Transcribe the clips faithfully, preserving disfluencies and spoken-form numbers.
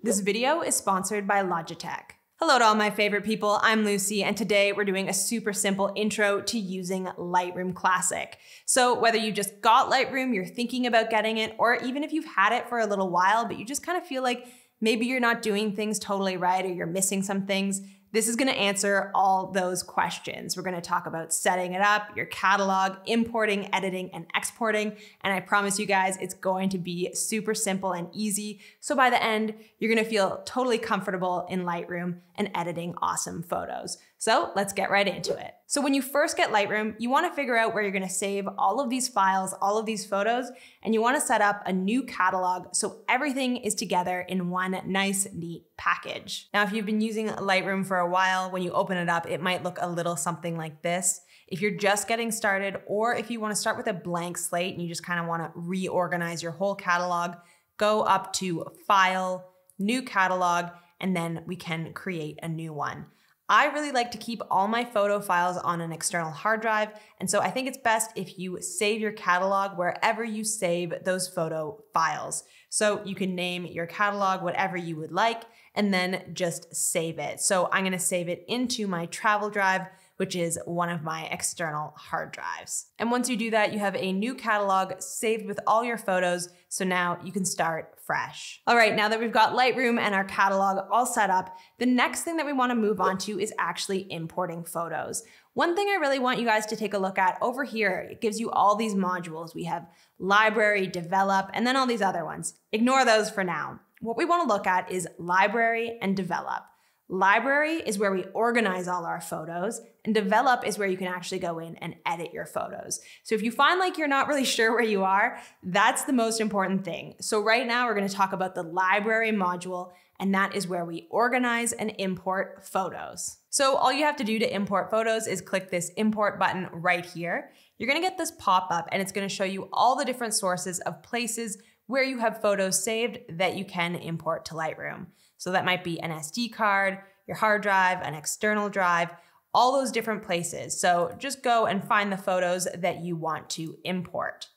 This video is sponsored by Logitech. Hello to all my favorite people, I'm Lucy, and today we're doing a super simple intro to using Lightroom Classic. So whether you just got Lightroom, you're thinking about getting it, or even if you've had it for a little while, but you just kind of feel like maybe you're not doing things totally right or you're missing some things, this is gonna answer all those questions. We're gonna talk about setting it up, your catalog, importing, editing, and exporting. And I promise you guys, it's going to be super simple and easy. So by the end, you're gonna feel totally comfortable in Lightroom and editing awesome photos. So let's get right into it. So when you first get Lightroom, you wanna figure out where you're gonna save all of these files, all of these photos, and you wanna set up a new catalog so everything is together in one nice, neat package. Now, if you've been using Lightroom for a while, when you open it up, it might look a little something like this. If you're just getting started, or if you wanna start with a blank slate and you just kinda wanna reorganize your whole catalog, go up to File, New Catalog, and then we can create a new one. I really like to keep all my photo files on an external hard drive, and so I think it's best if you save your catalog wherever you save those photo files. So you can name your catalog whatever you would like, and then just save it. So I'm gonna save it into my travel drive, which is one of my external hard drives. And once you do that, you have a new catalog saved with all your photos, so now you can start fresh. All right, now that we've got Lightroom and our catalog all set up, the next thing that we wanna move on to is actually importing photos. One thing I really want you guys to take a look at over here, it gives you all these modules. We have library, develop, and then all these other ones. Ignore those for now. What we wanna look at is library and develop. Library is where we organize all our photos, and develop is where you can actually go in and edit your photos. So if you find like you're not really sure where you are, that's the most important thing. So right now we're gonna talk about the library module, and that is where we organize and import photos. So all you have to do to import photos is click this import button right here. You're gonna get this pop-up, and it's gonna show you all the different sources of places where you have photos saved that you can import to Lightroom. So that might be an S D card, your hard drive, an external drive, all those different places. So just go and find the photos that you want to import.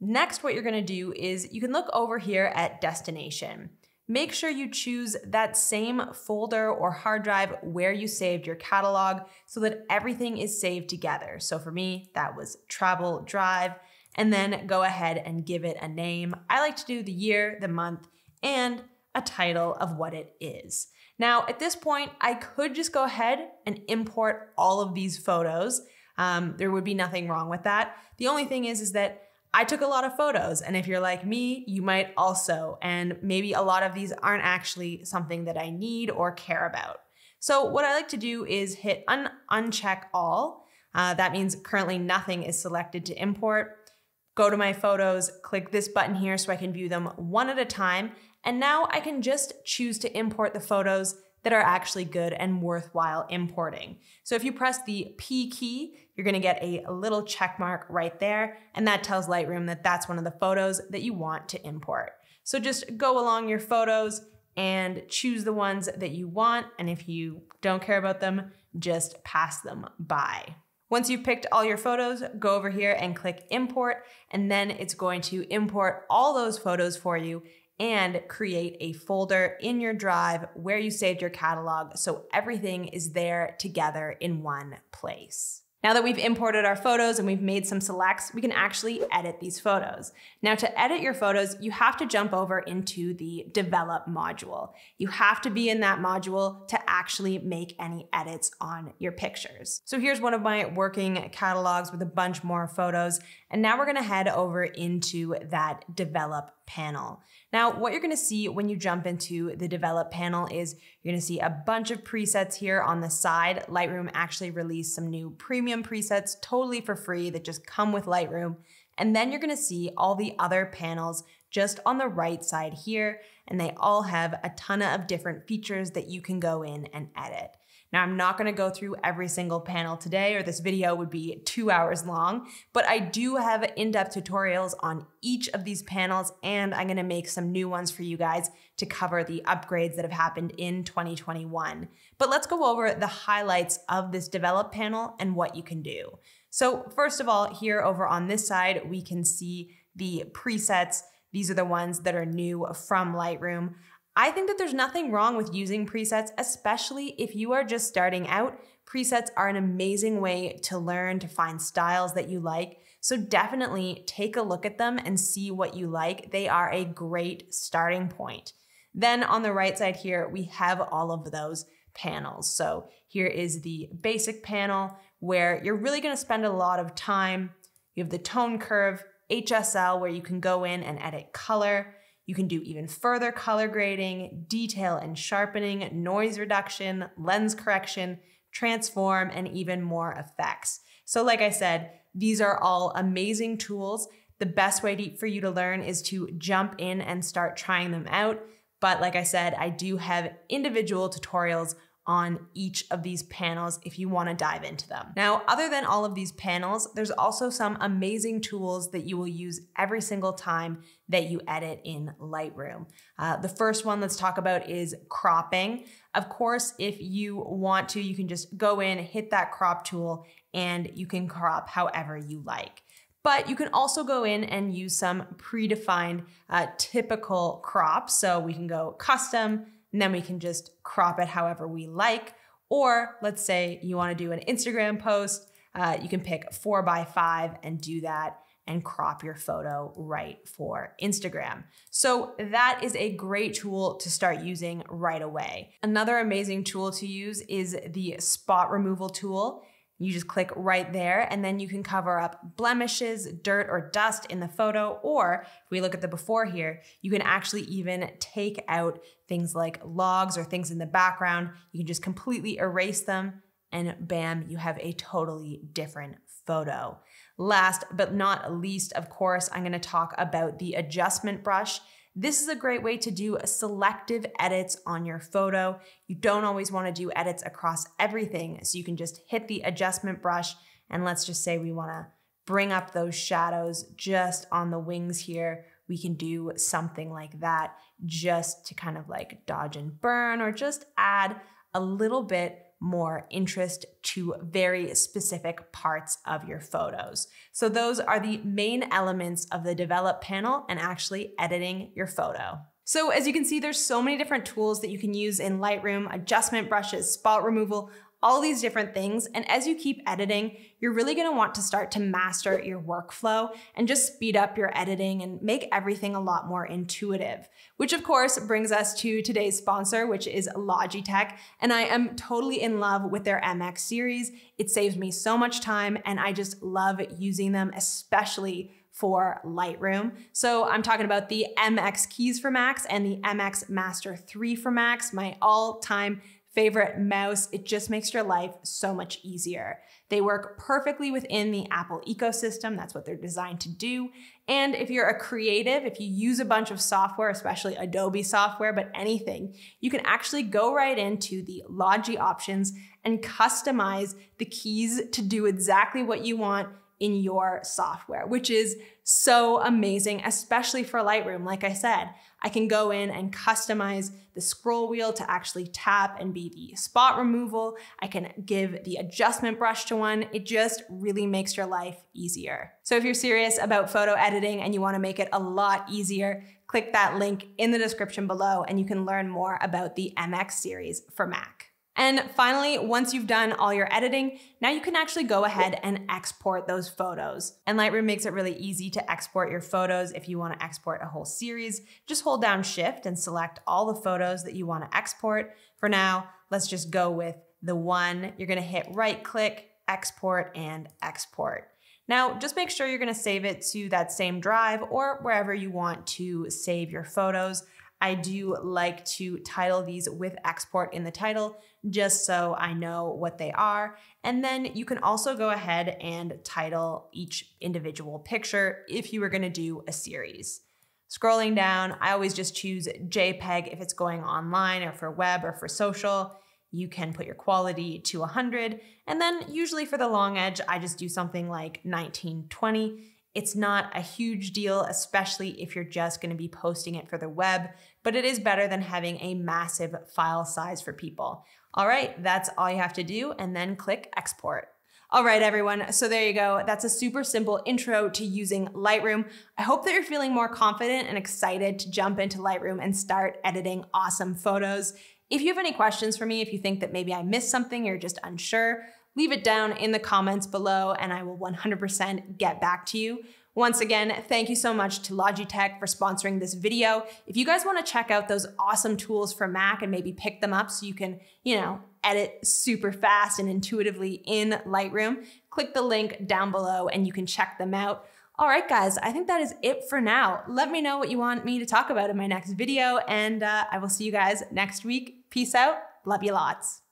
Next, what you're gonna do is you can look over here at destination. Make sure you choose that same folder or hard drive where you saved your catalog so that everything is saved together. So for me, that was travel drive, and then go ahead and give it a name. I like to do the year, the month, and a title of what it is. Now, at this point, I could just go ahead and import all of these photos. Um, there would be nothing wrong with that. The only thing is, is that I took a lot of photos, and if you're like me, you might also, and maybe a lot of these aren't actually something that I need or care about. So what I like to do is hit un uncheck all. Uh, that means currently nothing is selected to import. Go to my photos, click this button here so I can view them one at a time. And now I can just choose to import the photos that are actually good and worthwhile importing. So if you press the P key, you're gonna get a little check mark right there, and that tells Lightroom that that's one of the photos that you want to import. So just go along your photos and choose the ones that you want, and if you don't care about them, just pass them by. Once you've picked all your photos, go over here and click import, and then it's going to import all those photos for you and create a folder in your drive where you saved your catalog so everything is there together in one place. Now that we've imported our photos and we've made some selects, we can actually edit these photos. Now to edit your photos, you have to jump over into the develop module. You have to be in that module to actually make any edits on your pictures. So here's one of my working catalogs with a bunch more photos. And now we're gonna head over into that develop panel. Now, what you're gonna see when you jump into the develop panel is you're gonna see a bunch of presets here on the side. Lightroom actually released some new premium presets totally for free that just come with Lightroom. And then you're gonna see all the other panels just on the right side here, and they all have a ton of different features that you can go in and edit. Now, I'm not gonna go through every single panel today, or this video would be two hours long, but I do have in-depth tutorials on each of these panels, and I'm gonna make some new ones for you guys to cover the upgrades that have happened in twenty twenty-one. But let's go over the highlights of this develop panel and what you can do. So first of all, here over on this side, we can see the presets. These are the ones that are new from Lightroom. I think that there's nothing wrong with using presets, especially if you are just starting out. Presets are an amazing way to learn, to find styles that you like. So definitely take a look at them and see what you like. They are a great starting point. Then on the right side here, we have all of those panels. So here is the basic panel where you're really gonna spend a lot of time. You have the tone curve, H S L, where you can go in and edit color. You can do even further color grading, detail and sharpening, noise reduction, lens correction, transform, and even more effects. So like I said, these are all amazing tools. The best way to, for you to learn is to jump in and start trying them out. But like I said, I do have individual tutorials on each of these panels if you want to dive into them. Now, other than all of these panels, there's also some amazing tools that you will use every single time that you edit in Lightroom. Uh, the first one let's talk about is cropping. Of course, if you want to, you can just go in, hit that crop tool, and you can crop however you like. But you can also go in and use some predefined uh, typical crops. So we can go custom, and then we can just crop it however we like. Or let's say you wanna do an Instagram post, uh, you can pick four by five and do that and crop your photo right for Instagram. So that is a great tool to start using right away. Another amazing tool to use is the spot removal tool. You just click right there, and then you can cover up blemishes, dirt, or dust in the photo. Or if we look at the before here, you can actually even take out things like logs or things in the background. You can just completely erase them, and bam, you have a totally different photo. Last but not least, of course, I'm gonna talk about the adjustment brush. This is a great way to do selective edits on your photo. You don't always want to do edits across everything, so you can just hit the adjustment brush, and let's just say we want to bring up those shadows just on the wings here. We can do something like that just to kind of like dodge and burn, or just add a little bit more interest to very specific parts of your photos. So those are the main elements of the develop panel and actually editing your photo. So as you can see, there's so many different tools that you can use in Lightroom: adjustment brushes, spot removal, all these different things. And as you keep editing, you're really gonna want to start to master your workflow and just speed up your editing and make everything a lot more intuitive. Which of course brings us to today's sponsor, which is Logitech. And I am totally in love with their M X series. It saves me so much time, and I just love using them, especially for Lightroom. So I'm talking about the M X Keys for Macs and the M X Master three for Macs, my all-time favorite mouse. It just makes your life so much easier. They work perfectly within the Apple ecosystem. That's what they're designed to do. And if you're a creative, if you use a bunch of software, especially Adobe software, but anything, you can actually go right into the Logi options and customize the keys to do exactly what you want in your software, which is so amazing, especially for Lightroom. Like I said, I can go in and customize the scroll wheel to actually tap and be the spot removal. I can give the adjustment brush to one. It just really makes your life easier. So if you're serious about photo editing and you want to make it a lot easier, click that link in the description below and you can learn more about the M X series for Mac. And finally, once you've done all your editing, now you can actually go ahead and export those photos. And Lightroom makes it really easy to export your photos. If you want to export a whole series, just hold down Shift and select all the photos that you want to export. For now, let's just go with the one. You're going to hit right click, export, and export. Now, just make sure you're going to save it to that same drive or wherever you want to save your photos. I do like to title these with export in the title, just so I know what they are. And then you can also go ahead and title each individual picture if you were gonna do a series. Scrolling down, I always just choose JPEG if it's going online or for web or for social. You can put your quality to one hundred. And then usually for the long edge, I just do something like nineteen twenty. It's not a huge deal, especially if you're just gonna be posting it for the web, but it is better than having a massive file size for people. All right, that's all you have to do, and then click export. All right, everyone. So there you go. That's a super simple intro to using Lightroom. I hope that you're feeling more confident and excited to jump into Lightroom and start editing awesome photos. If you have any questions for me, if you think that maybe I missed something, you're just unsure, leave it down in the comments below and I will one hundred percent get back to you. Once again, thank you so much to Logitech for sponsoring this video. If you guys want to check out those awesome tools for Mac and maybe pick them up so you can, you know, edit super fast and intuitively in Lightroom, click the link down below and you can check them out. All right, guys, I think that is it for now. Let me know what you want me to talk about in my next video, and uh, I will see you guys next week. Peace out. Love you lots.